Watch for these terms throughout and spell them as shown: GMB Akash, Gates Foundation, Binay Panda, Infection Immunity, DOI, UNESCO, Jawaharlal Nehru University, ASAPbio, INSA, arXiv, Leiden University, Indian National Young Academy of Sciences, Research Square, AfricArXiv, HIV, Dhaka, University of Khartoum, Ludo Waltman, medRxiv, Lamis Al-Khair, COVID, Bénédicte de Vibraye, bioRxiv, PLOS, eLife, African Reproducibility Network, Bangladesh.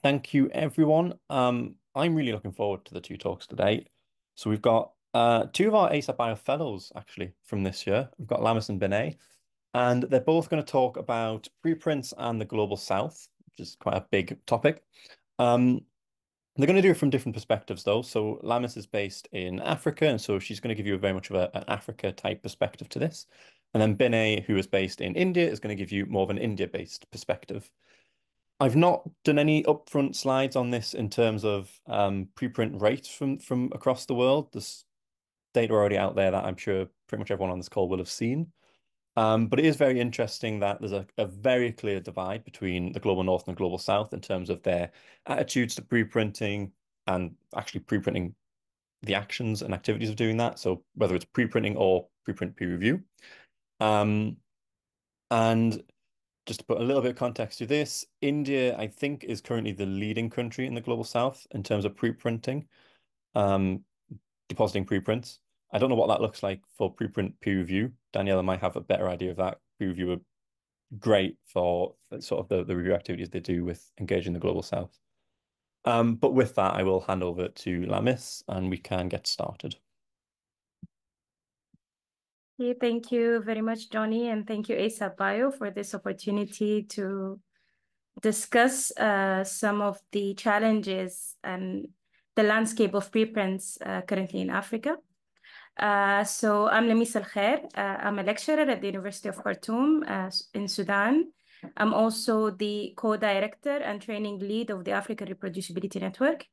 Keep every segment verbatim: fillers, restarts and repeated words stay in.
Thank you, everyone. Um, I'm really looking forward to the two talks today. So we've got uh, two of our ASAPbio fellows, actually, from this year. We've got Lamis and Binay, and they're both going to talk about preprints and the global south, which is quite a big topic. Um, they're going to do it from different perspectives, though. So Lamis is based in Africa, and so she's going to give you very much of a, an Africa-type perspective to this. And then Binay, who is based in India, is going to give you more of an India-based perspective. I've not done any upfront slides on this in terms of um, preprint rates from, from across the world. There's data already out there that I'm sure pretty much everyone on this call will have seen. Um, but it is very interesting that there's a, a very clear divide between the global north and the global south in terms of their attitudes to preprinting and actually preprinting the actions and activities of doing that. So whether it's preprinting or preprint peer review. Um, and... Just to put a little bit of context to this, India, I think, is currently the leading country in the global south in terms of preprinting, um, depositing preprints. I don't know what that looks like for preprint peer review. Daniela might have a better idea of that. Peer review are great for sort of the, the review activities they do with engaging the global south. Um, but with that, I will hand over to Lamis and we can get started. Hey, thank you very much, Johnny, and thank you, ASAPbio, for this opportunity to discuss uh, some of the challenges and the landscape of preprints uh, currently in Africa. Uh, so I'm Lamis Al-Khair. Uh, I'm a lecturer at the University of Khartoum uh, in Sudan. I'm also the co-director and training lead of the African Reproducibility Network.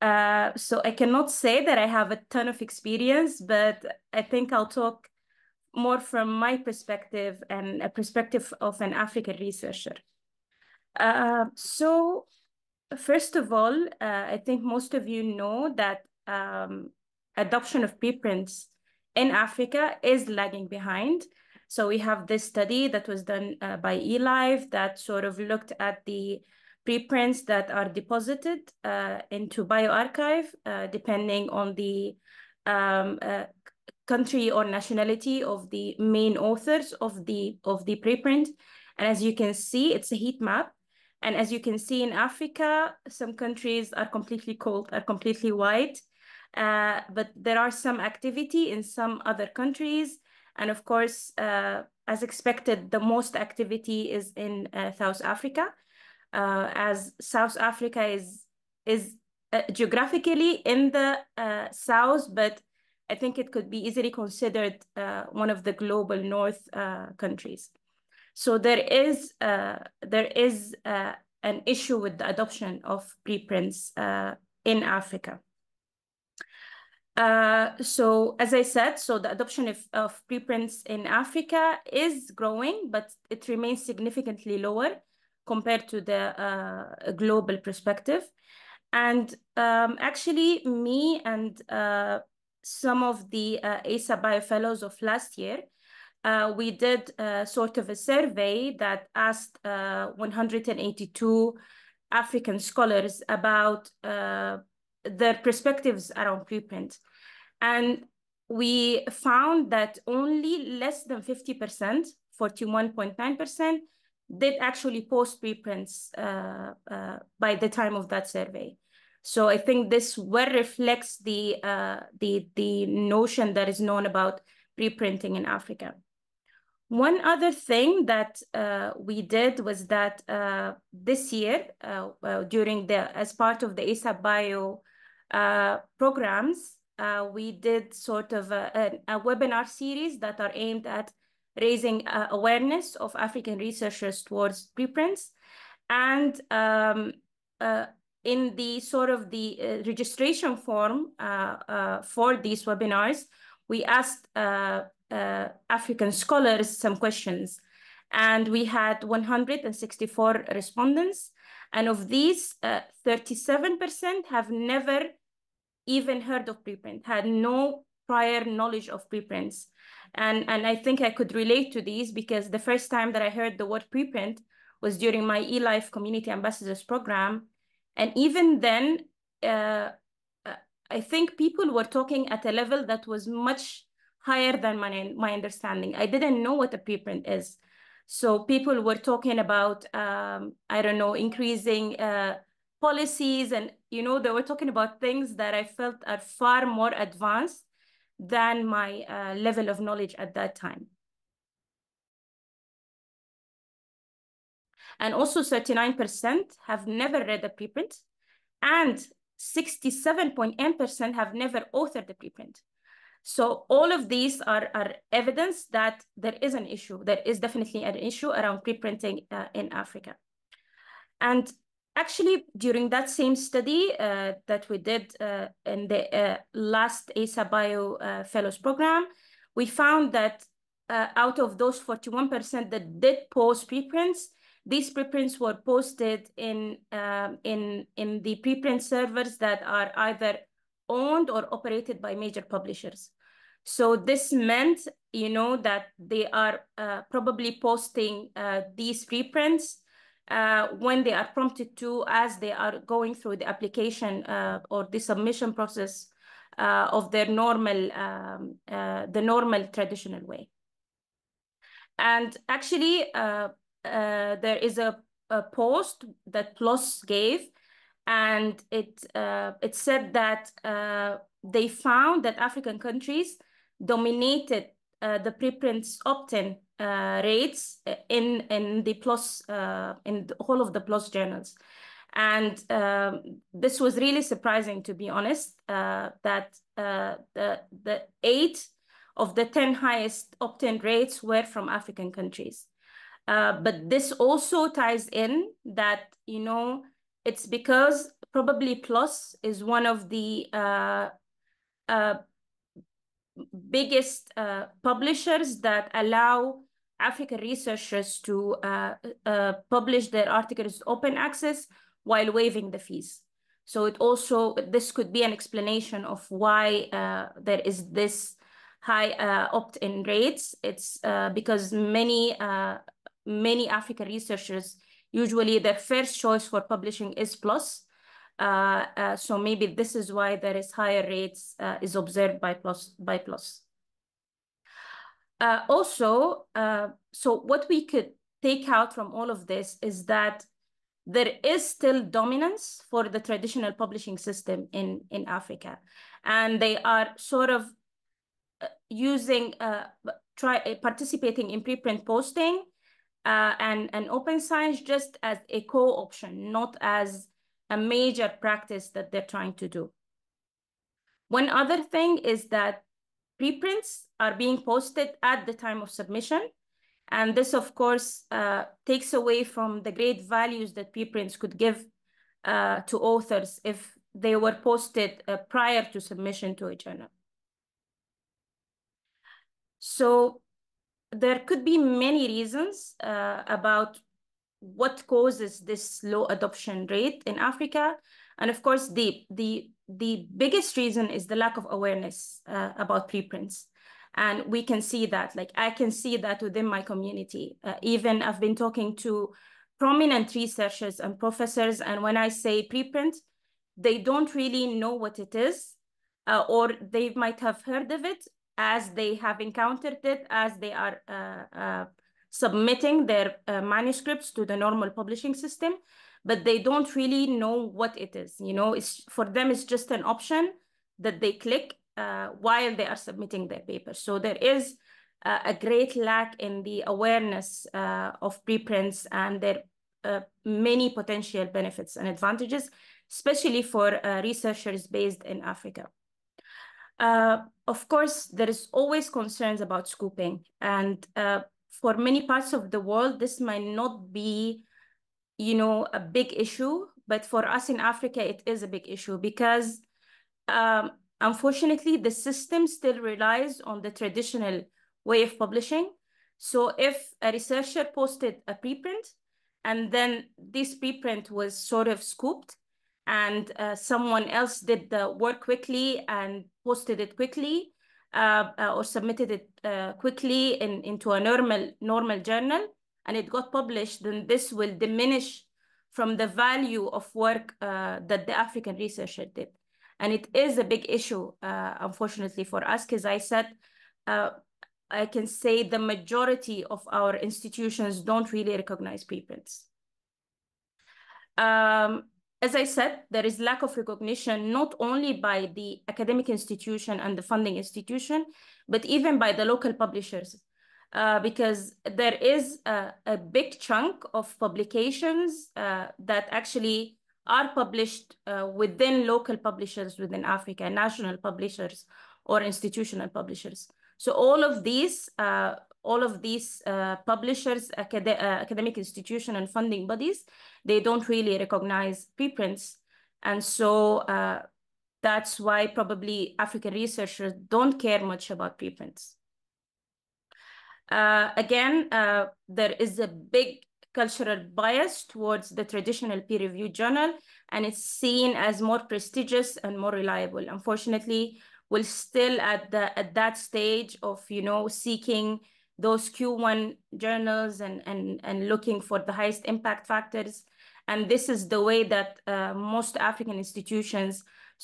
Uh, so I cannot say that I have a ton of experience, but I think I'll talk more from my perspective and a perspective of an African researcher. Uh, so first of all, uh, I think most of you know that um, adoption of preprints in Africa is lagging behind. So we have this study that was done uh, by eLife that sort of looked at the preprints that are deposited uh, into bioRxiv, uh, depending on the um, uh, country or nationality of the main authors of the of the preprint. And as you can see, it's a heat map. And as you can see in Africa, some countries are completely cold, are completely white, uh, but there are some activity in some other countries. And of course, uh, as expected, the most activity is in uh, South Africa, uh, as South Africa is, is uh, geographically in the uh, south, but I think it could be easily considered uh, one of the global north uh, countries. So there is, uh, there is uh, an issue with the adoption of preprints uh, in Africa. Uh, so as I said, so the adoption of, of preprints in Africa is growing, but it remains significantly lower compared to the uh, global perspective. And um, actually me and uh, some of the uh, ASAPbio fellows of last year, uh, we did uh, sort of a survey that asked uh, one hundred eighty-two African scholars about uh, their perspectives around preprint. And we found that only less than fifty percent, forty-one point nine percent, did actually post preprints uh, uh, by the time of that survey. So I think this well reflects the, uh, the, the notion that is known about preprinting in Africa. One other thing that uh, we did was that uh, this year, uh, uh, during the, as part of the ASAPbio uh, programs, uh, we did sort of a, a, a webinar series that are aimed at raising uh, awareness of African researchers towards preprints. And um, uh, in the sort of the uh, registration form uh, uh, for these webinars, we asked uh, uh, African scholars some questions. And we had one hundred sixty-four respondents. And of these, uh, thirty-seven percent have never even heard of preprint, had no prior knowledge of preprints. And, and I think I could relate to these because the first time that I heard the word preprint was during my eLife Community Ambassadors program. And even then, uh, I think people were talking at a level that was much higher than my, my understanding. I didn't know what a preprint is. So people were talking about, um, I don't know, increasing uh, policies, and you know, they were talking about things that I felt are far more advanced than my uh, level of knowledge at that time. And also thirty-nine percent have never read a preprint, and sixty-seven point eight percent have never authored the preprint. So all of these are, are evidence that there is an issue. There is definitely an issue around preprinting uh, in Africa. And actually, during that same study uh, that we did uh, in the uh, last ASAPbio uh, Fellows Program, we found that uh, out of those forty-one percent that did post preprints, these preprints were posted in, um, in, in the preprint servers that are either owned or operated by major publishers. So this meant, you know, that they are uh, probably posting uh, these preprints uh, when they are prompted to, as they are going through the application uh, or the submission process uh, of their normal, um, uh, the normal traditional way. And actually, uh, Uh, there is a, a post that PLOS gave, and it, uh, it said that uh, they found that African countries dominated uh, the preprints opt-in uh, rates in, in the PLOS, uh, in the, all of the PLOS journals. And um, this was really surprising, to be honest, uh, that uh, the, the eight of the ten highest opt-in rates were from African countries. Uh, but this also ties in that, you know, it's because probably PLOS is one of the uh, uh, biggest uh, publishers that allow African researchers to uh, uh, publish their articles open access while waiving the fees. So it also, this could be an explanation of why uh, there is this high uh, opt-in rates. It's uh, because many uh, many African researchers, usually their first choice for publishing is PLOS. Uh, uh, so maybe this is why there is higher rates uh, is observed by PLOS. By PLOS. Uh, also, uh, so what we could take out from all of this is that there is still dominance for the traditional publishing system in, in Africa. And they are sort of using, uh, try, uh, participating in preprint posting Uh, and, and open science just as a co-option, not as a major practice that they're trying to do. One other thing is that preprints are being posted at the time of submission. And this, of course, uh, takes away from the great values that preprints could give uh, to authors if they were posted uh, prior to submission to a journal. So there could be many reasons uh, about what causes this low adoption rate in Africa. And of course, the, the, the biggest reason is the lack of awareness uh, about preprints. And we can see that, like I can see that within my community. Uh, even I've been talking to prominent researchers and professors, and when I say preprint, they don't really know what it is, uh, or they might have heard of it, as they have encountered it, as they are uh, uh, submitting their uh, manuscripts to the normal publishing system, but they don't really know what it is. You know, it's, for them, it's just an option that they click uh, while they are submitting their paper. So there is uh, a great lack in the awareness uh, of preprints and their uh, many potential benefits and advantages, especially for uh, researchers based in Africa. Uh, of course, there is always concerns about scooping, and uh, for many parts of the world, this might not be, you know, a big issue, but for us in Africa, it is a big issue because, um, unfortunately, the system still relies on the traditional way of publishing. So if a researcher posted a preprint, and then this preprint was sort of scooped, and uh, someone else did the work quickly and posted it quickly uh, uh, or submitted it uh, quickly in, into a normal, normal journal, and it got published, then this will diminish from the value of work uh, that the African researcher did. And it is a big issue, uh, unfortunately, for us, because I said, uh, I can say the majority of our institutions don't really recognize preprints. Um, As I said, there is lack of recognition, not only by the academic institution and the funding institution, but even by the local publishers, uh, because there is a, a big chunk of publications uh, that actually are published uh, within local publishers within Africa, national publishers or institutional publishers. So all of these, uh, all of these uh, publishers, acad uh, academic institution and funding bodies, they don't really recognize preprints. And so uh, that's why probably African researchers don't care much about preprints. Uh, again, uh, there is a big cultural bias towards the traditional peer-reviewed journal, and it's seen as more prestigious and more reliable. Unfortunately, we're still at the at that stage of, you know, seeking those Q one journals and and and looking for the highest impact factors, and this is the way that uh, most African institutions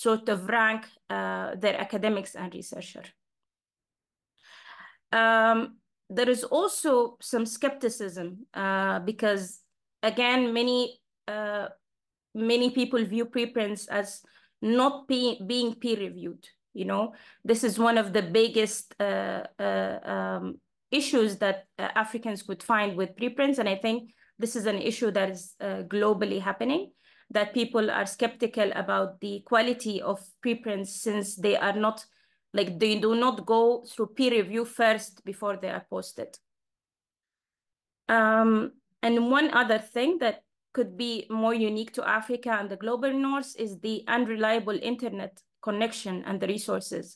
sort of rank uh, their academics and researcher. Um, There is also some skepticism uh, because, again, many uh, many people view preprints as not be being peer-reviewed. You know, this is one of the biggest uh, uh, um, issues that uh, Africans could find with preprints, and I think this is an issue that is uh, globally happening, that people are skeptical about the quality of preprints since they are not, like they do not go through peer review first before they are posted. Um, and one other thing that could be more unique to Africa and the global north is the unreliable internet connection and the resources.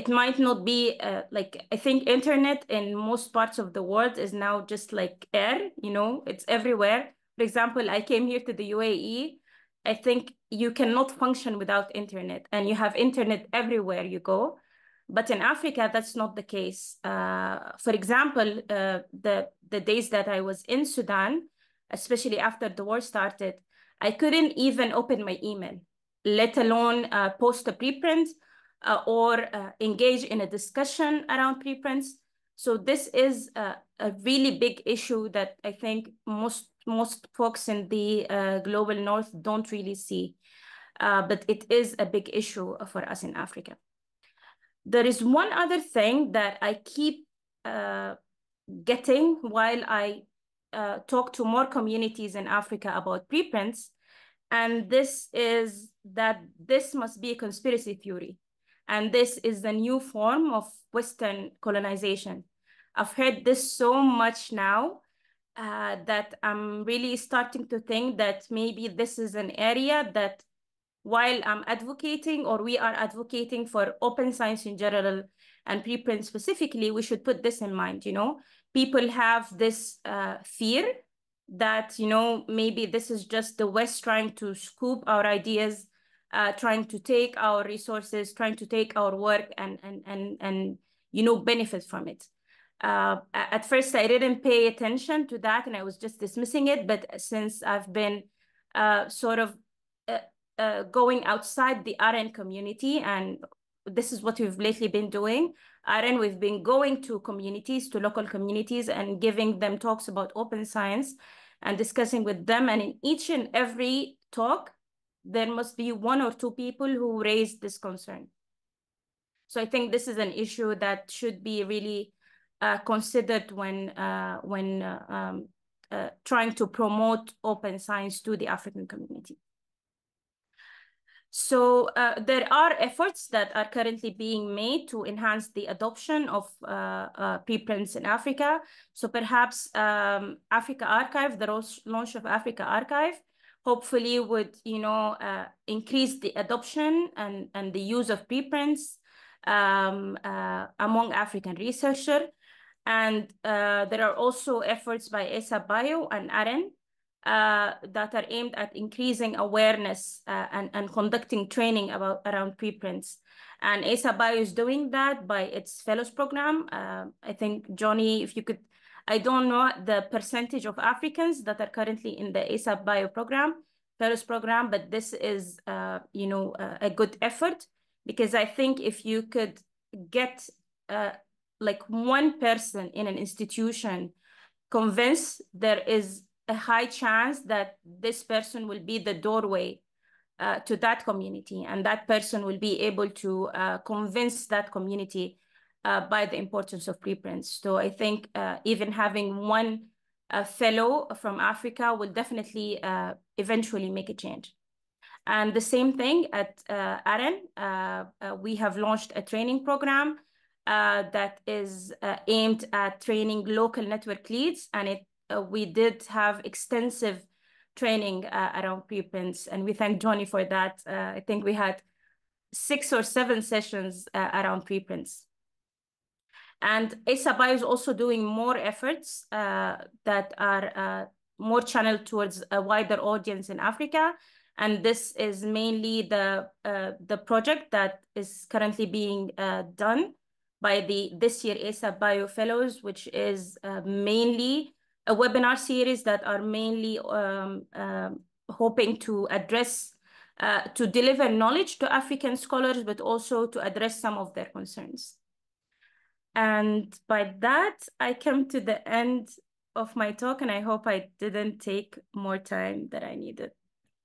It might not be uh, like, I think internet in most parts of the world is now just like air, you know, it's everywhere. For example, I came here to the U A E. I think you cannot function without internet, and you have internet everywhere you go. But in Africa, that's not the case. Uh, for example, uh, the, the days that I was in Sudan, especially after the war started, I couldn't even open my email, let alone uh, post a preprint uh, or uh, engage in a discussion around preprints. So this is a, a really big issue that I think most most folks in the uh, global north don't really see, uh, but it is a big issue for us in Africa. There is one other thing that I keep uh, getting while I uh, talk to more communities in Africa about preprints, and this is that this must be a conspiracy theory, and this is the new form of Western colonization. I've heard this so much now, Uh, that I'm really starting to think that maybe this is an area that while I'm advocating, or we are advocating for open science in general and preprint specifically, we should put this in mind. You know, people have this uh, fear that, you know, maybe this is just the West trying to scoop our ideas, uh, trying to take our resources, trying to take our work and, and, and, and you know, benefit from it. Uh, at first, I didn't pay attention to that, and I was just dismissing it. But since I've been uh, sort of uh, uh, going outside the R N community, and this is what we've lately been doing, R N, we've been going to communities, to local communities, and giving them talks about open science and discussing with them. And in each and every talk, there must be one or two people who raised this concern. So I think this is an issue that should be really Uh, considered when uh, when uh, um, uh, trying to promote open science to the African community. So uh, there are efforts that are currently being made to enhance the adoption of uh, uh, preprints in Africa. So perhaps um, AfricArXiv, the launch of AfricArXiv, hopefully would, you know, uh, increase the adoption and and the use of preprints um, uh, among African researchers. And uh, there are also efforts by ASAPbio and R N uh, that are aimed at increasing awareness uh, and, and conducting training about around preprints. And ASAPbio is doing that by its fellows program. Uh, I think, Johnny, if you could, I don't know the percentage of Africans that are currently in the ASAPbio program, fellows program, but this is, uh, you know, uh, a good effort, because I think if you could get uh, like one person in an institution convinced, there is a high chance that this person will be the doorway uh, to that community, and that person will be able to uh, convince that community uh, by the importance of preprints. So I think uh, even having one uh, fellow from Africa will definitely uh, eventually make a change. And the same thing at uh, AREN, uh, uh, we have launched a training program uh, that is uh, aimed at training local network leads, and it uh, we did have extensive training uh, around preprints, and we thank Johnny for that. Uh, I think we had six or seven sessions uh, around preprints. And ASAPbio is also doing more efforts uh, that are uh, more channeled towards a wider audience in Africa. And this is mainly the uh, the project that is currently being uh, done by the this year ASAPbio Fellows, which is uh, mainly a webinar series that are mainly um, uh, hoping to address, uh, to deliver knowledge to African scholars, but also to address some of their concerns. And by that, I come to the end of my talk, and I hope I didn't take more time than I needed.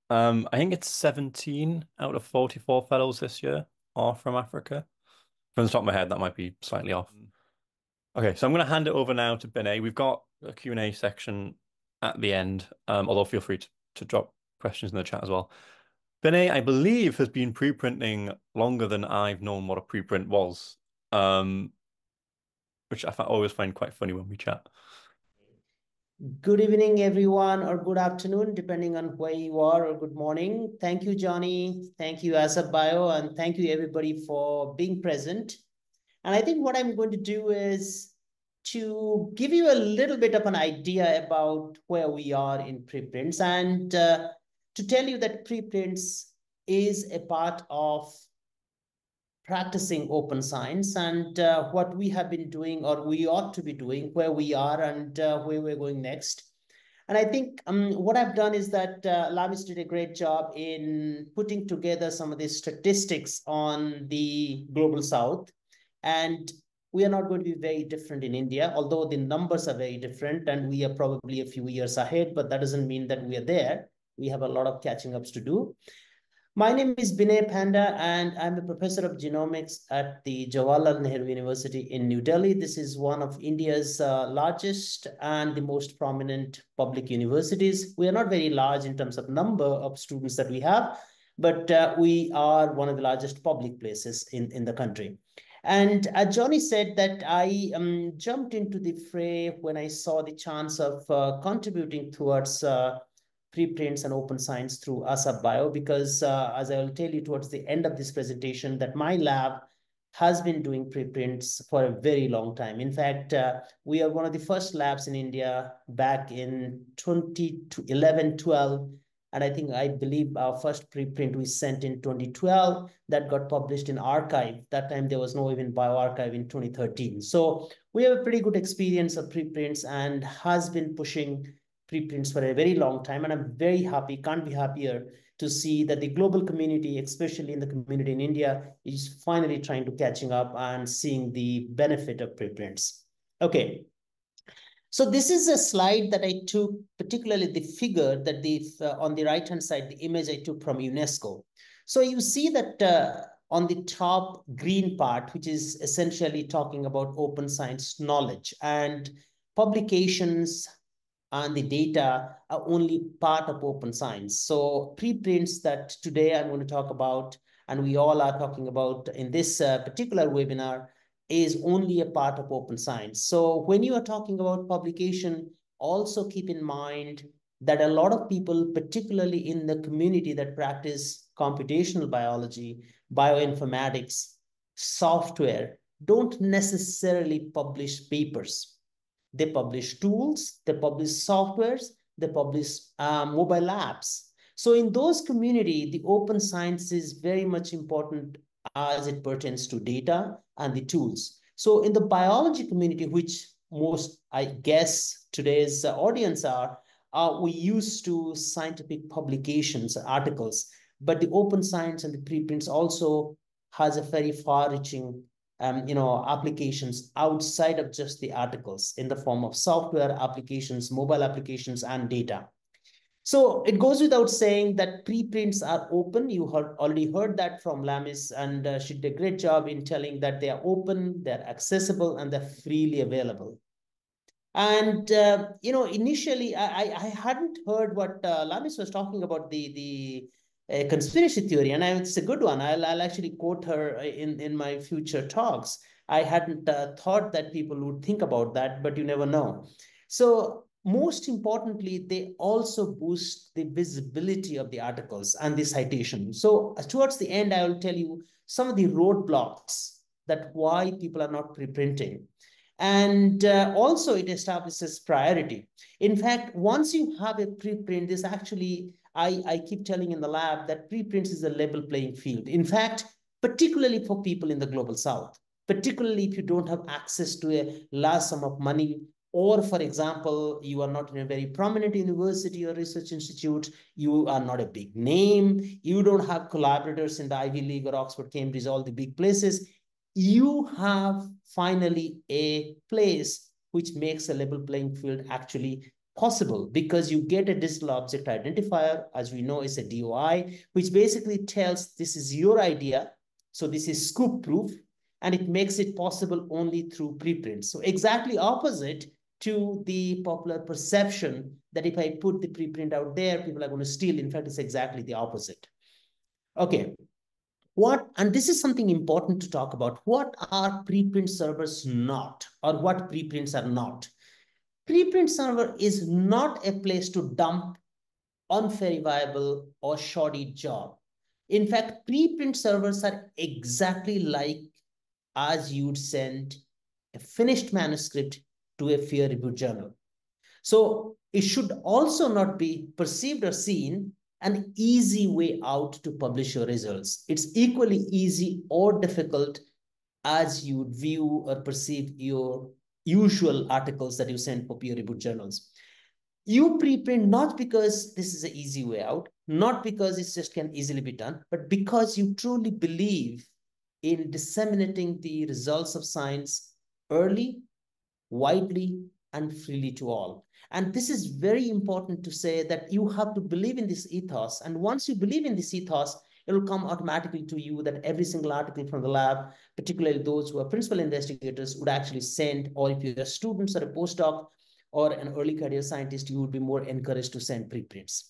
Um, I think it's seventeen out of forty-four fellows this year are from Africa. From the top of my head, that might be slightly off. Okay, so I'm going to hand it over now to Binay. We've got a Q and A section at the end, um, although feel free to, to drop questions in the chat as well. Binay, I believe, has been preprinting longer than I've known what a preprint was, um, which I always find quite funny when we chat. Good evening, everyone, or good afternoon, depending on where you are, or good morning. Thank you, Johnny. Thank you, ASAPbio, and thank you, everybody, for being present. And I think what I'm going to do is to give you a little bit of an idea about where we are in preprints, and uh, to tell you that preprints is a part of practicing open science, and uh, what we have been doing, or we ought to be doing, where we are, and uh, where we're going next. And I think um, what I've done is that uh, Lamis did a great job in putting together some of these statistics on the Global South, and we are not going to be very different in India, although the numbers are very different, and we are probably a few years ahead, but that doesn't mean that we are there. We have a lot of catching ups to do. My name is Binay Panda, and I'm a professor of genomics at the Jawaharlal Nehru University in New Delhi. This is one of India's uh, largest and the most prominent public universities. We are not very large in terms of number of students that we have, but uh, we are one of the largest public places in, in the country. And uh, Johnny said that I um, jumped into the fray when I saw the chance of uh, contributing towards uh, preprints and open science through ASAPbio, because uh, as I will tell you towards the end of this presentation, that my lab has been doing preprints for a very long time. In fact, uh, we are one of the first labs in India back in twenty eleven, twelve, and I think I believe our first preprint we sent in twenty twelve that got published in arXiv. That time there was no even bioRxiv in twenty thirteen. So we have a pretty good experience of preprints and has been pushing preprints for a very long time, and I'm very happy, can't be happier to see that the global community, especially in the community in India, is finally trying to catching up and seeing the benefit of preprints. Okay, so this is a slide that I took, particularly the figure that the uh, on the right hand side, the image I took from UNESCO. So you see that uh, on the top green part, which is essentially talking about open science knowledge, and publications and the data are only part of open science. So preprints that today I'm going to talk about, and we all are talking about in this uh, particular webinar, is only a part of open science. So when you are talking about publication, also keep in mind that a lot of people, particularly in the community that practice computational biology, bioinformatics, software, don't necessarily publish papers. They publish tools, they publish softwares, they publish uh, mobile apps. So in those community, the open science is very much important as it pertains to data and the tools. So in the biology community, which most, I guess, today's audience are, uh, we used to scientific publications, articles, but the open science and the preprints also has a very far-reaching Um, you know, applications outside of just the articles in the form of software applications, mobile applications, and data. So it goes without saying that preprints are open. You heard, already heard that from Lamis, and uh, she did a great job in telling that they are open, they're accessible, and they're freely available. And, uh, you know, initially, I, I hadn't heard what uh, Lamis was talking about, the, the uh, conspiracy theory, and I, it's a good one. I'll, I'll actually quote her in, in my future talks. I hadn't uh, thought that people would think about that, but you never know. So, most importantly, they also boost the visibility of the articles and the citation. So towards the end, I will tell you some of the roadblocks that why people are not preprinting. And uh, also it establishes priority. In fact, once you have a preprint, this actually, I, I keep telling in the lab that preprints is a level playing field. In fact, particularly for people in the global south, particularly if you don't have access to a large sum of money, or for example, you are not in a very prominent university or research institute, you are not a big name, you don't have collaborators in the Ivy League or Oxford, Cambridge, all the big places, you have finally a place which makes a level playing field actually possible, because you get a digital object identifier, as we know is a D O I, which basically tells this is your idea, so this is scoop proof, and it makes it possible only through preprints. So exactly opposite to the popular perception that if I put the preprint out there, people are going to steal. In fact, it's exactly the opposite. Okay, what, and this is something important to talk about. What are preprint servers not, or what preprints are not? Preprint server is not a place to dump unverifiable or shoddy job. In fact, preprint servers are exactly like as you'd send a finished manuscript to a peer-reviewed journal. So it should also not be perceived or seen an easy way out to publish your results. It's equally easy or difficult as you would view or perceive your usual articles that you send for peer-reviewed journals. You preprint not because this is an easy way out, not because it just can easily be done, but because you truly believe in disseminating the results of science early, widely, and freely to all. And this is very important to say that you have to believe in this ethos. And once you believe in this ethos, it will come automatically to you that every single article from the lab, particularly those who are principal investigators, would actually send, or if you're students or a postdoc or an early career scientist, you would be more encouraged to send preprints.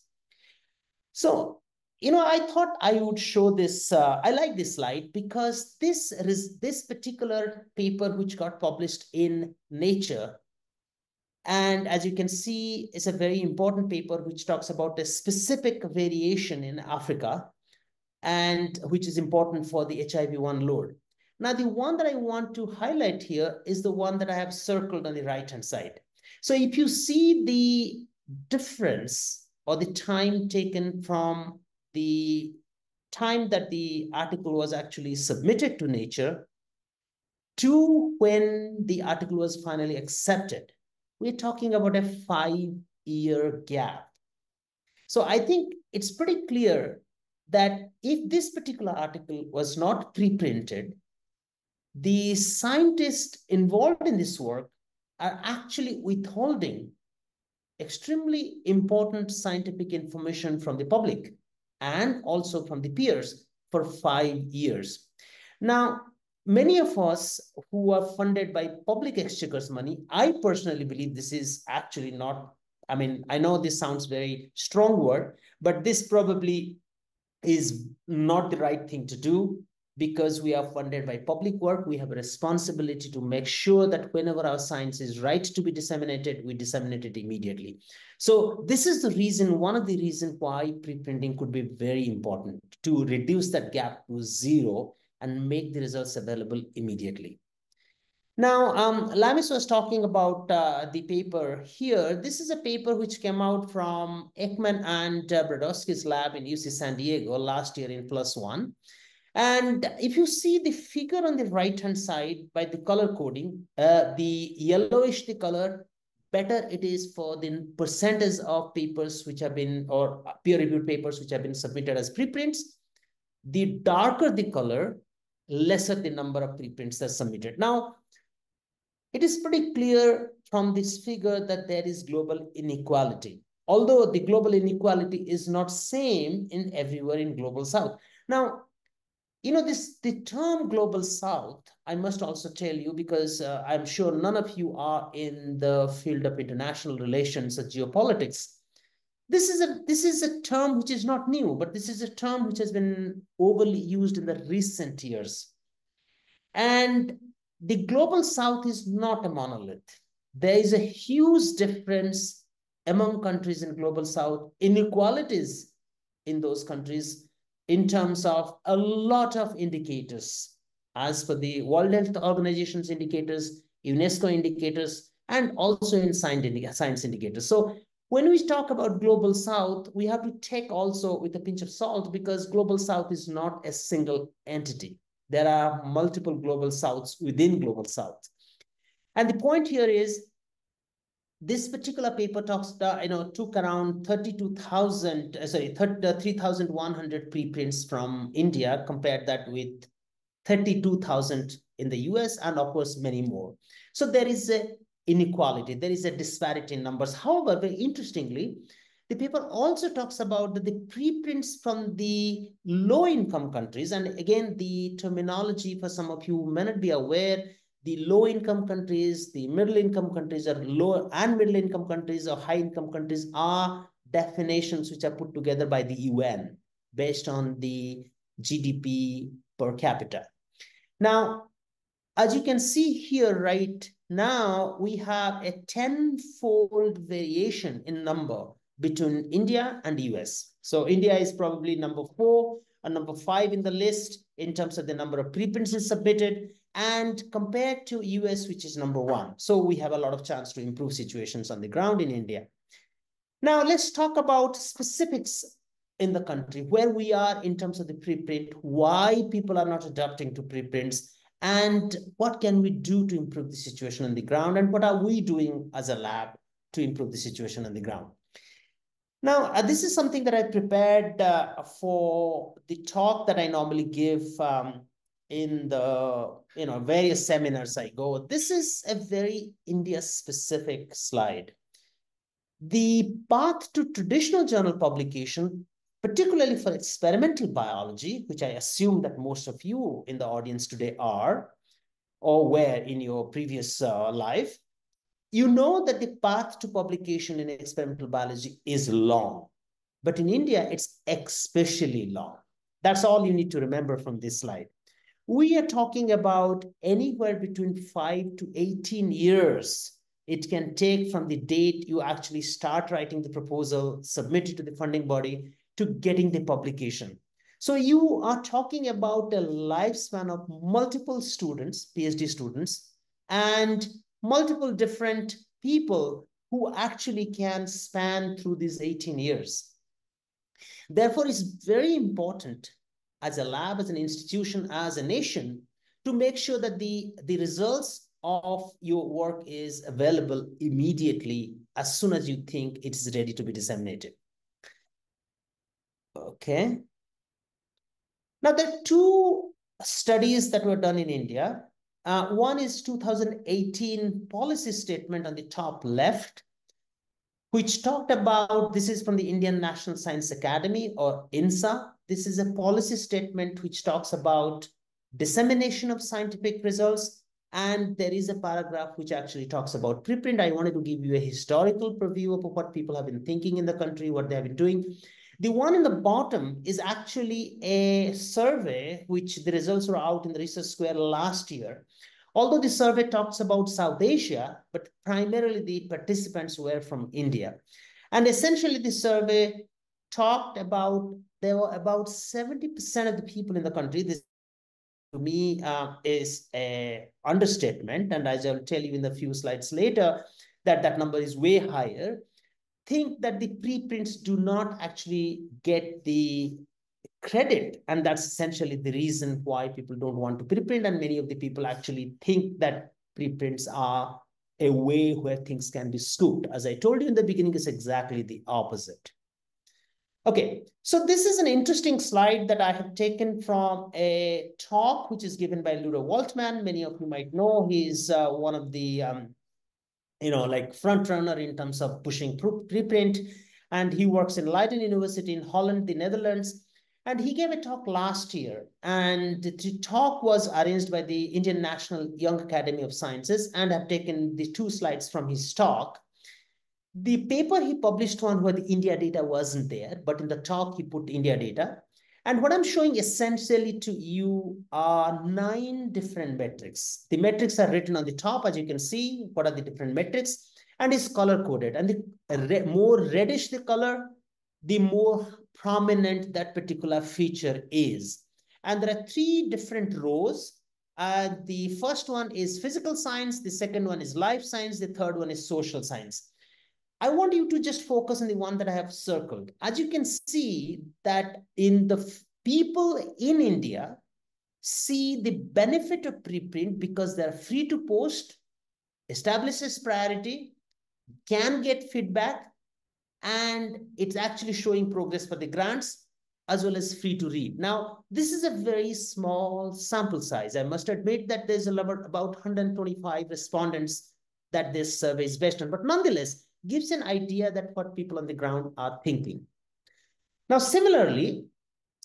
So, you know, I thought I would show this. Uh, I like this slide because this, this particular paper, which got published in Nature, and as you can see, it's a very important paper which talks about a specific variation in Africa, and which is important for the H I V one load. Now, the one that I want to highlight here is the one that I have circled on the right-hand side. So if you see the difference or the time taken from the time that the article was actually submitted to Nature to when the article was finally accepted, we're talking about a five-year gap. So I think it's pretty clear that if this particular article was not preprinted, the scientists involved in this work are actually withholding extremely important scientific information from the public and also from the peers for five years. Now, many of us who are funded by public exchequer's money, I personally believe this is actually not, I mean, I know this sounds very strong word, but this probably is not the right thing to do, because we are funded by public work. We have a responsibility to make sure that whenever our science is right to be disseminated, we disseminate it immediately. So this is the reason, one of the reasons why preprinting could be very important, to reduce that gap to zero and make the results available immediately. Now, um, Lamis was talking about uh, the paper here. This is a paper which came out from Ekman and uh, Brodowski's lab in U C San Diego last year in PLOS one. And if you see the figure on the right-hand side by the color coding, uh, the yellowish the color, better it is for the percentage of papers which have been, or peer-reviewed papers which have been submitted as preprints. The darker the color, lesser the number of preprints that are submitted. Now, it is pretty clear from this figure that there is global inequality. although the global inequality is not same in everywhere in Global South. Now, you know, this the term Global South, I must also tell you, because uh, I'm sure none of you are in the field of international relations or geopolitics. This is a this is a term which is not new, but this is a term which has been overly used in the recent years. And the Global South is not a monolith. There is a huge difference among countries in Global South, inequalities in those countries in terms of a lot of indicators, as per the World Health Organization's indicators, UNESCO indicators, and also in science indicators. So when we talk about Global South, we have to take also with a pinch of salt, because Global South is not a single entity. There are multiple Global Souths within Global South. And the point here is, this particular paper talks, you know, took around thirty-two thousand, sorry, three thousand one hundred preprints from India, compared that with thirty-two thousand in the U S, and of course, many more. So there is a inequality, there is a disparity in numbers. However, very interestingly, the paper also talks about the preprints from the low-income countries. And again, the terminology for some of you may not be aware, the low-income countries, the middle-income countries, or low and middle-income countries, or high-income countries are definitions which are put together by the U N based on the G D P per capita. Now, as you can see here, right now, we have a tenfold variation in number between India and the U S. So India is probably number four or number five in the list in terms of the number of preprints submitted, and compared to U S, which is number one. So we have a lot of chance to improve situations on the ground in India. Now let's talk about specifics in the country, where we are in terms of the preprint, why people are not adapting to preprints, and what can we do to improve the situation on the ground, and what are we doing as a lab to improve the situation on the ground. Now, uh, this is something that I prepared uh, for the talk that I normally give um, in the you know various seminars I go. This is a very India-specific slide. The path to traditional journal publication, particularly for experimental biology, which I assume that most of you in the audience today are or were in your previous uh, life, you know that the path to publication in experimental biology is long, but in India, it's especially long. That's all you need to remember from this slide. We are talking about anywhere between five to eighteen years it can take from the date you actually start writing the proposal, submit it to the funding body, to getting the publication. So you are talking about a lifespan of multiple students, PhD students, and multiple different people who actually can span through these eighteen years. Therefore, it's very important as a lab, as an institution, as a nation, to make sure that the, the results of your work is available immediately as soon as you think it is ready to be disseminated. Okay. Now, there are two studies that were done in India. Uh, one is two thousand eighteen policy statement on the top left, which talked about, this is from the Indian National Science Academy, or INSA. This is a policy statement which talks about dissemination of scientific results. And there is a paragraph which actually talks about preprint. I wanted to give you a historical preview of what people have been thinking in the country, what they have been doing. The one in the bottom is actually a survey, which the results were out in the Research Square last year. Although the survey talks about South Asia, but primarily the participants were from India. And essentially the survey talked about, there were about seventy percent of the people in the country. This to me uh, is an understatement. And as I'll tell you in the few slides later, that that number is way higher. Think that the preprints do not actually get the credit. And that's essentially the reason why people don't want to preprint. And many of the people actually think that preprints are a way where things can be scooped. As I told you in the beginning, it's exactly the opposite. Okay, so this is an interesting slide that I have taken from a talk which is given by Ludo Waltman. Many of you might know he's uh, one of the um, you know, like front runner in terms of pushing preprint. and he works in Leiden University in Holland, the Netherlands. And he gave a talk last year, and the talk was arranged by the Indian National Young Academy of Sciences, and I've taken the two slides from his talk. The paper he published on where the India data wasn't there, but in the talk he put India data. And what I'm showing essentially to you are nine different metrics. The metrics are written on the top, as you can see, what are the different metrics, and it's color-coded. And the more reddish the color, the more prominent that particular feature is. And there are three different rows. Uh, the first one is physical science, the second one is life science, the third one is social science. I want you to just focus on the one that I have circled. As you can see that in the people in India see the benefit of preprint because they're free to post, establishes priority, can get feedback, and it's actually showing progress for the grants as well as free to read. Now, this is a very small sample size. I must admit that there's about one hundred twenty-five respondents that this survey is based on, but nonetheless, gives an idea that what people on the ground are thinking. Now, similarly,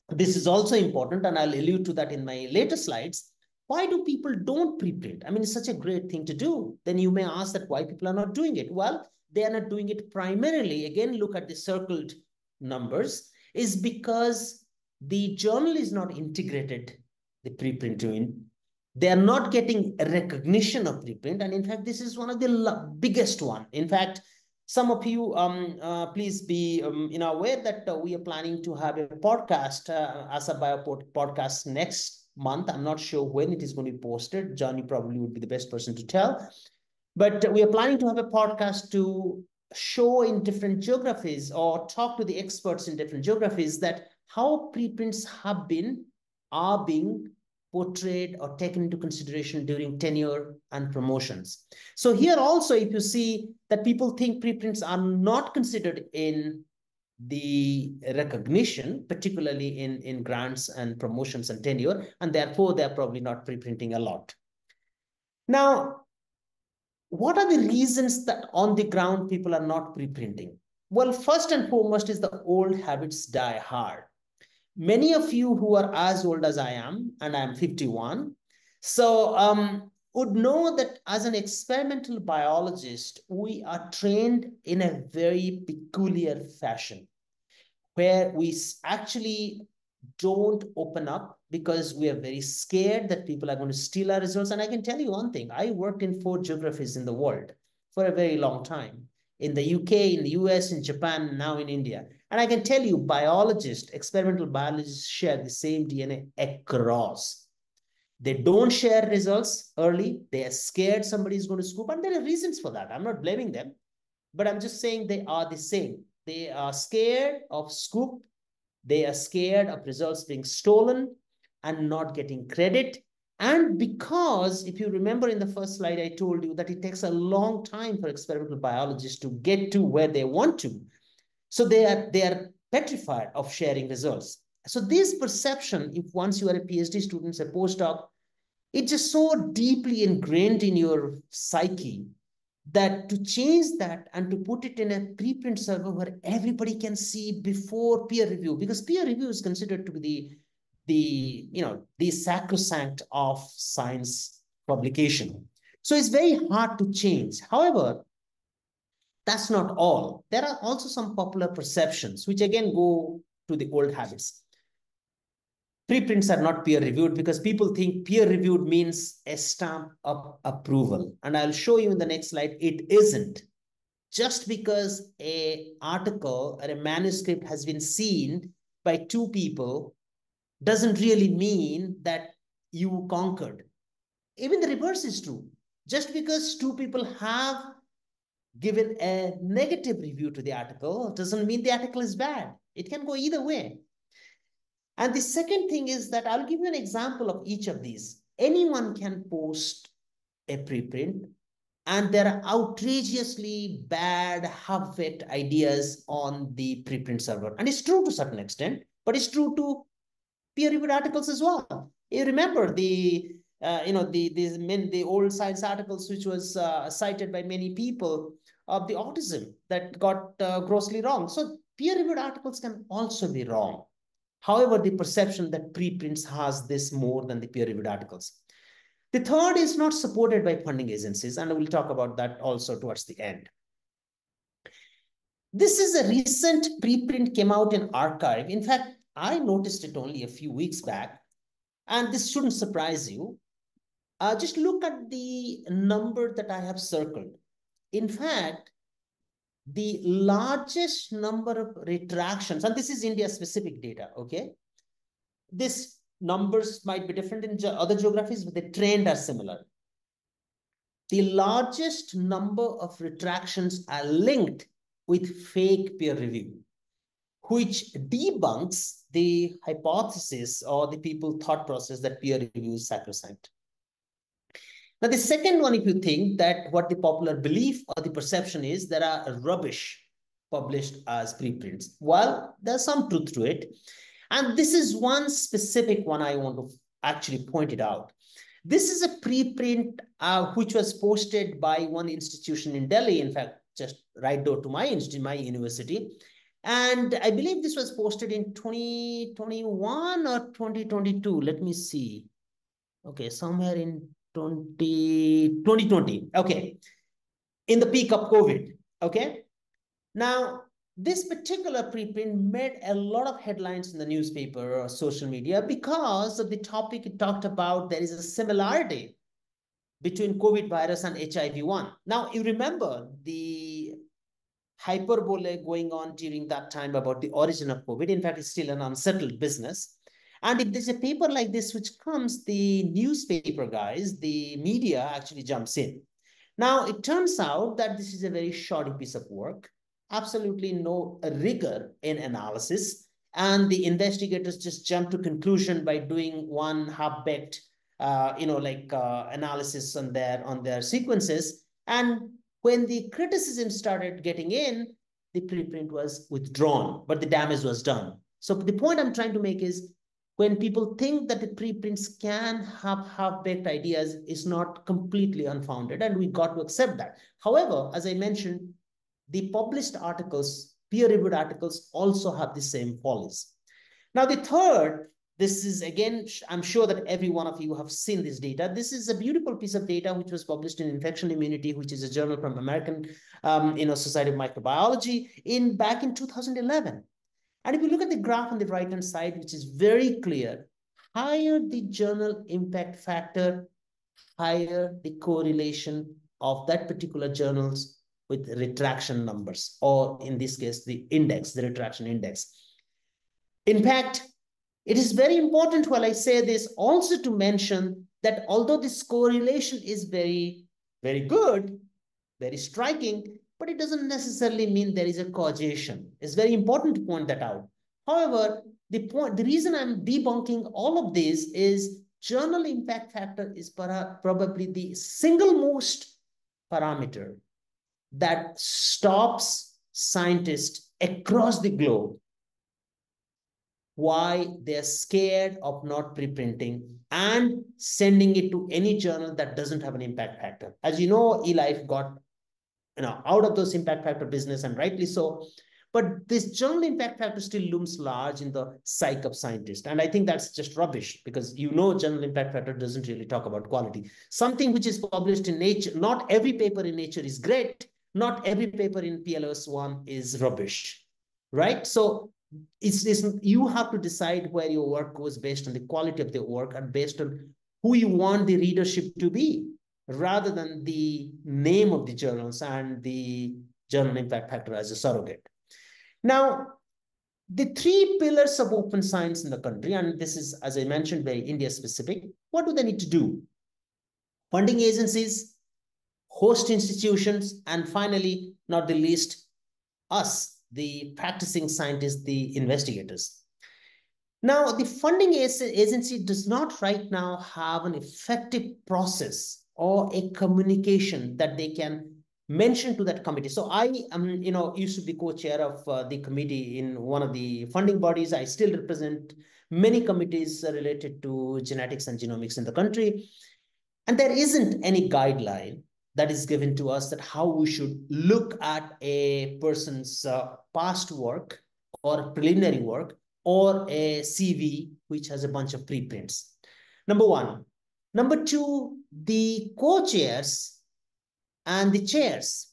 this is also important, and I'll allude to that in my later slides. Why do people don't preprint? I mean, it's such a great thing to do. Then you may ask that why people are not doing it. Well, they are not doing it primarily, again, look at the circled numbers, is because the journal is not integrated the preprint to it. They are not getting a recognition of preprint. And in fact, this is one of the biggest one. In fact, some of you, um, uh, please be um, you know, aware that uh, we are planning to have a podcast, uh, ASAPbio podcast next month. I'm not sure when it is going to be posted. Johnny probably would be the best person to tell. But we are planning to have a podcast to show in different geographies or talk to the experts in different geographies that how preprints have been, are being portrayed or taken into consideration during tenure and promotions. So here also, if you see that people think preprints are not considered in the recognition, particularly in, in grants and promotions and tenure, and therefore they're probably not preprinting a lot. Now, what are the reasons that on the ground people are not preprinting? Well, first and foremost is the old habits die hard. Many of you who are as old as I am, and I'm fifty-one, so um, would know that as an experimental biologist, we are trained in a very peculiar fashion, where we actually don't open up because we are very scared that people are going to steal our results. And I can tell you one thing, I worked in four geographies in the world for a very long time, in the U K, in the U S, in Japan, now in India. And I can tell you, biologists, experimental biologists share the same D N A across. They don't share results early. They are scared somebody is going to scoop. And there are reasons for that. I'm not blaming them. But I'm just saying they are the same. They are scared of scoop. They are scared of results being stolen and not getting credit. And because, if you remember in the first slide, I told you that it takes a long time for experimental biologists to get to where they want to. So they are, they are petrified of sharing results. So this perception, if once you are a PhD student, a postdoc, it's just so deeply ingrained in your psyche that to change that and to put it in a preprint server where everybody can see before peer review, because peer review is considered to be the, the, you know, the sacrosanct of science publication. So it's very hard to change. However, that's not all. There are also some popular perceptions, which again go to the old habits. Preprints are not peer-reviewed because people think peer-reviewed means a stamp of approval. And I'll show you in the next slide, it isn't. Just because an article or a manuscript has been seen by two people doesn't really mean that you conquered. Even the reverse is true. Just because two people have given a negative review to the article doesn't mean the article is bad. It can go either way. And the second thing is that I'll give you an example of each of these. Anyone can post a preprint, and there are outrageously bad, half-wit ideas on the preprint server. And it's true to a certain extent, but it's true to peer-reviewed articles as well. You remember the Uh, you know, the, the, the old science articles, which was uh, cited by many people of the autism that got uh, grossly wrong. So peer-reviewed articles can also be wrong. However, the perception that preprints has this more than the peer-reviewed articles. The third is not supported by funding agencies, and we'll talk about that also towards the end. This is a recent preprint came out in arXiv. In fact, I noticed it only a few weeks back, and this shouldn't surprise you. Uh, just look at the number that I have circled. In fact, the largest number of retractions, and this is India-specific data, okay? These numbers might be different in ge- other geographies, but the trend are similar. The largest number of retractions are linked with fake peer review, which debunks the hypothesis or the people thought process that peer review is sacrosanct. Now, the second one, if you think that what the popular belief or the perception is, there are rubbish published as preprints. Well, there's some truth to it. And this is one specific one I want to actually point it out. This is a preprint uh, which was posted by one institution in Delhi, in fact, just right door to my, my university. And I believe this was posted in twenty twenty-one or twenty twenty-two. Let me see. Okay, somewhere in twenty twenty, okay, in the peak of COVID, okay? Now, this particular preprint made a lot of headlines in the newspaper or social media because of the topic it talked about. There is a similarity between COVID virus and H I V one. Now, you remember the hyperbole going on during that time about the origin of COVID. In fact, it's still an unsettled business. And if there's a paper like this which comes, the newspaper guys, the media actually jumps in. Now, it turns out that this is a very shoddy piece of work, absolutely no rigor in analysis. And the investigators just jump to conclusion by doing one half-baked, uh, you know, like uh, analysis on their, on their sequences. And when the criticism started getting in, the preprint was withdrawn, but the damage was done. So the point I'm trying to make is, when people think that the preprints can have half-baked ideas, is not completely unfounded, and we got to accept that. However, as I mentioned, the published articles, peer-reviewed articles, also have the same follies. Now, the third, this is again, I'm sure that every one of you have seen this data. This is a beautiful piece of data which was published in Infection Immunity, which is a journal from American um, you know, Society of Microbiology in back in two thousand eleven. And if you look at the graph on the right-hand side, which is very clear, higher the journal impact factor, higher the correlation of that particular journals with retraction numbers, or in this case, the index, the retraction index. In fact, it is very important while I say this also to mention that although this correlation is very, very good, very striking, but it doesn't necessarily mean there is a causation. It's very important to point that out. However, the point, the reason I'm debunking all of this is journal impact factor is para, probably the single most parameter that stops scientists across the globe why they're scared of not preprinting and sending it to any journal that doesn't have an impact factor. As you know, eLife got You know, out of those impact factor business, and rightly so. But this journal impact factor still looms large in the psyche of scientists. And I think that's just rubbish, because you know journal impact factor doesn't really talk about quality. Something which is published in Nature, not every paper in Nature is great. Not every paper in P L O S one is rubbish, right? So it's, it's, you have to decide where your work goes based on the quality of the work and based on who you want the readership to be, rather than the name of the journals and the journal impact factor as a surrogate. Now, the three pillars of open science in the country, and this is, as I mentioned, very India-specific, what do they need to do? Funding agencies, host institutions, and finally, not the least, us, the practicing scientists, the investigators. Now, the funding agency does not right now have an effective process or a communication that they can mention to that committee. So I am, um, you know, used to be co-chair of uh, the committee in one of the funding bodies. I still represent many committees related to genetics and genomics in the country. And there isn't any guideline that is given to us, that how we should look at a person's uh, past work or preliminary work or a C V, which has a bunch of preprints. Number one. Number two, the co-chairs and the chairs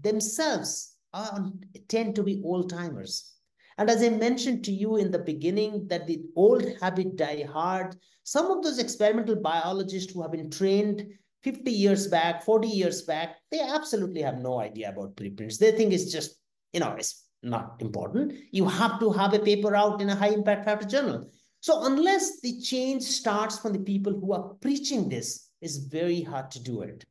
themselves are, tend to be old-timers. And as I mentioned to you in the beginning, that the old habit die hard, some of those experimental biologists who have been trained fifty years back, forty years back, they absolutely have no idea about preprints. They think it's just, you know, it's not important. You have to have a paper out in a high impact factor journal. So unless the change starts from the people who are preaching this, it's very hard to do it.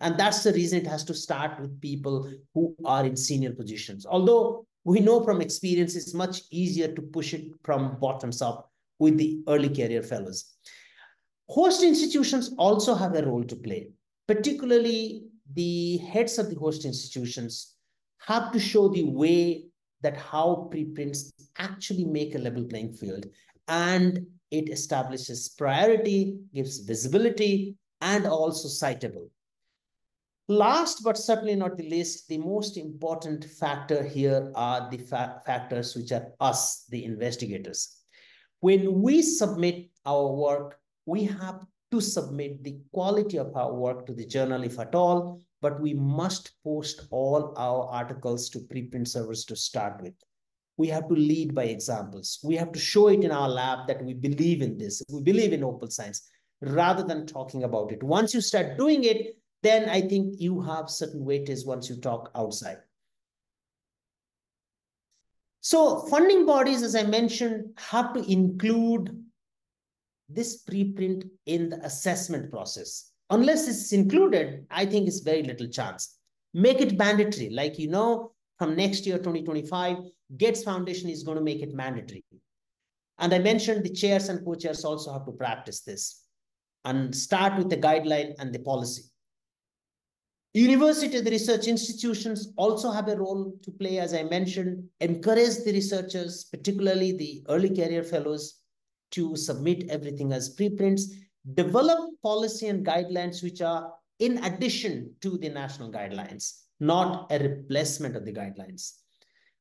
And that's the reason it has to start with people who are in senior positions. Although we know from experience, it's much easier to push it from bottoms up with the early career fellows. Host institutions also have a role to play. Particularly, the heads of the host institutions have to show the way that how preprints actually make a level playing field, and it establishes priority, gives visibility, and also citable. Last but certainly not the least, the most important factor here are the fa factors which are us, the investigators. When we submit our work, we have to submit the quality of our work to the journal, if at all, but we must post all our articles to preprint servers to start with. We have to lead by examples. We have to show it in our lab that we believe in this. We believe in open science rather than talking about it. Once you start doing it, then I think you have certain weightage once you talk outside. So funding bodies, as I mentioned, have to include this preprint in the assessment process. Unless it's included, I think it's very little chance. Make it mandatory. Like, you know, from next year, twenty twenty-five, Gates Foundation is going to make it mandatory. And I mentioned the chairs and co-chairs also have to practice this and start with the guideline and the policy. University, the research institutions also have a role to play, as I mentioned, encourage the researchers, particularly the early career fellows, to submit everything as preprints, develop policy and guidelines which are in addition to the national guidelines, not a replacement of the guidelines.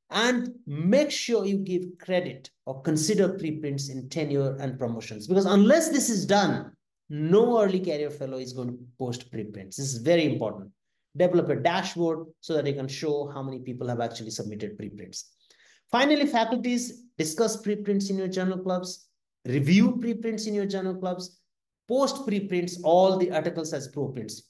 And make sure you give credit or consider preprints in tenure and promotions, because unless this is done, no early career fellow is going to post preprints. This is very important. Develop a dashboard so that you can show how many people have actually submitted preprints. Finally, faculties, discuss preprints in your journal clubs, review preprints in your journal clubs, post preprints, all the articles as preprints.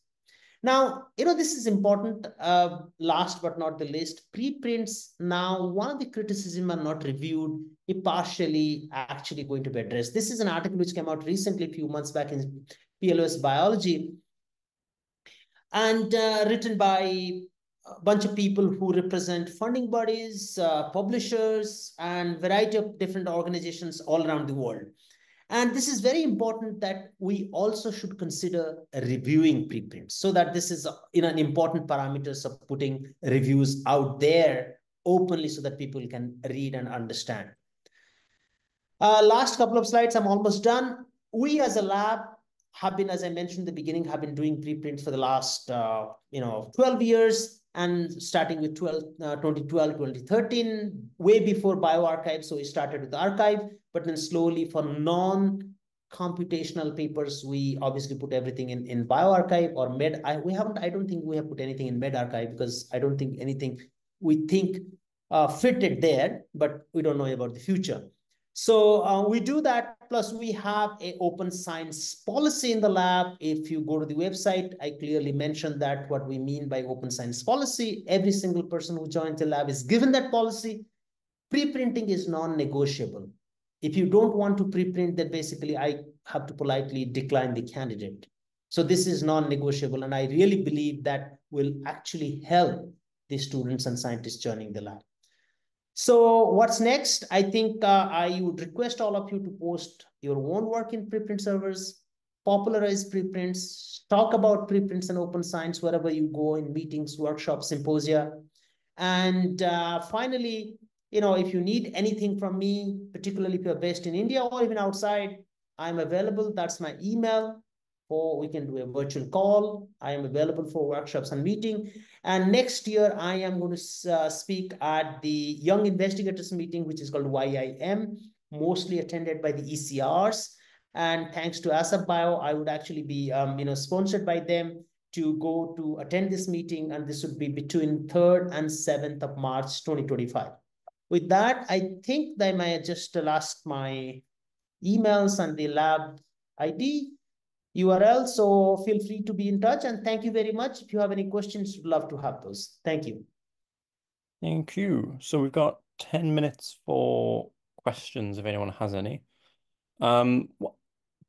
Now, you know, this is important. Uh, last but not the least, preprints. Now, one of the criticism are not reviewed, it partially actually going to be addressed. This is an article which came out recently, a few months back, in P L O S Biology, and uh, written by a bunch of people who represent funding bodies, uh, publishers, and variety of different organizations all around the world. And this is very important that we also should consider reviewing preprints, so that this is in an important parameters of putting reviews out there openly so that people can read and understand. Uh, last couple of slides, I'm almost done. We as a lab have been, as I mentioned in the beginning, have been doing preprints for the last uh, you know, twelve years, and starting with twelve, uh, twenty twelve, twenty thirteen, way before bioRxiv. So we started with arXiv, but then slowly for non-computational papers, we obviously put everything in, in bioRxiv or med. I, we haven't, I don't think we have put anything in medRxiv, because I don't think anything we think uh, fitted there, but we don't know about the future. So uh, we do that. Plus we have an open science policy in the lab. If you go to the website, I clearly mentioned that what we mean by open science policy. Every single person who joins the lab is given that policy. Preprinting is non-negotiable. If you don't want to preprint, then basically I have to politely decline the candidate. So this is non-negotiable. And I really believe that will actually help the students and scientists joining the lab. So what's next? I think uh, I would request all of you to post your own work in preprint servers, popularize preprints, talk about preprints and open science wherever you go, in meetings, workshops, symposia. And uh, finally, you know, if you need anything from me, particularly if you're based in India or even outside, I'm available. That's my email, or we can do a virtual call. I am available for workshops and meeting. And next year, I am going to uh, speak at the Young Investigators meeting, which is called Y I M, mostly attended by the E C Rs. And thanks to ASAPbio, I would actually be um, you know, sponsored by them to go to attend this meeting. And this would be between third and seventh of March, twenty twenty-five. With that, I think that I might just last my emails and the lab I D, U R L. So feel free to be in touch. And thank you very much. If you have any questions, we'd love to have those. Thank you. Thank you. So we've got ten minutes for questions, if anyone has any. Um,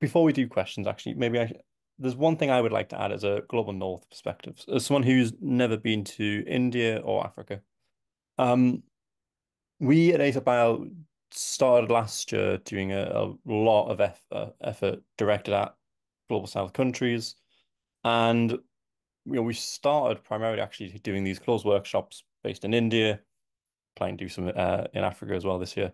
before we do questions, actually, maybe I, there's one thing I would like to add as a global north perspective, as someone who's never been to India or Africa. Um, we at ASAPbio started last year doing a, a lot of eff, uh, effort directed at global south countries. And you know, we started primarily actually doing these closed workshops based in India, planning to do some uh, in Africa as well this year.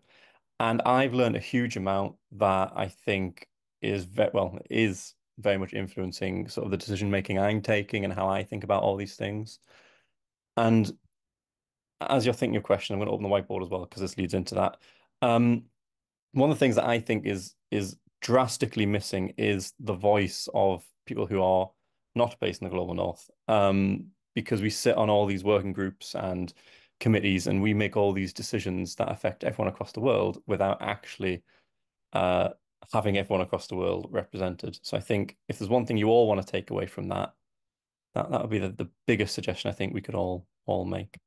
And I've learned a huge amount that I think is very, well, is very much influencing sort of the decision-making I'm taking and how I think about all these things. And as you're thinking your question, I'm going to open the whiteboard as well, because this leads into that. Um, one of the things that I think is, is drastically missing is the voice of people who are not based in the global north, um, because we sit on all these working groups and committees, and we make all these decisions that affect everyone across the world without actually uh, having everyone across the world represented. So I think if there's one thing you all want to take away from that, that, that would be the, the biggest suggestion I think we could all all make.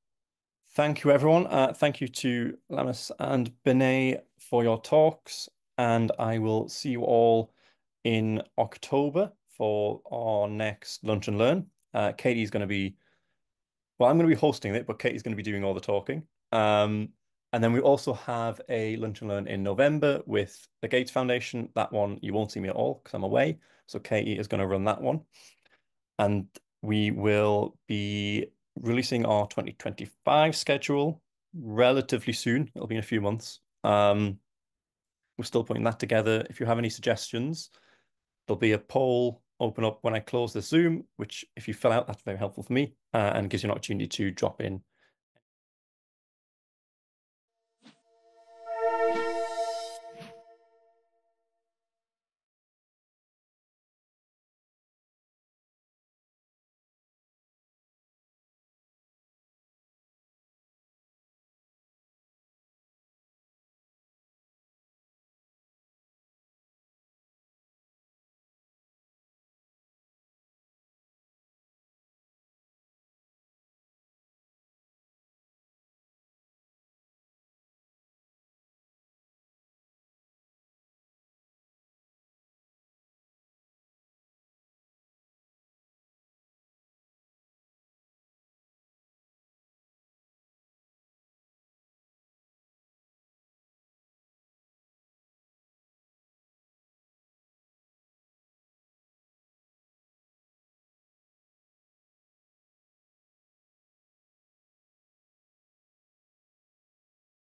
Thank you, everyone. Uh, thank you to Lamis and Binay for your talks, and I will see you all in October for our next Lunch and Learn. Uh, Katie's going to be Well, I'm going to be hosting it, but Katie's going to be doing all the talking. Um, and then we also have a Lunch and Learn in November with the Gates Foundation. That one, you won't see me at all because I'm away. So Katie is going to run that one. And we will be releasing our twenty twenty-five schedule relatively soon. It'll be in a few months. Um, we're still putting that together. If you have any suggestions, there'll be a poll open up when I close the Zoom, which if you fill out, that's very helpful for me uh, and gives you an opportunity to drop in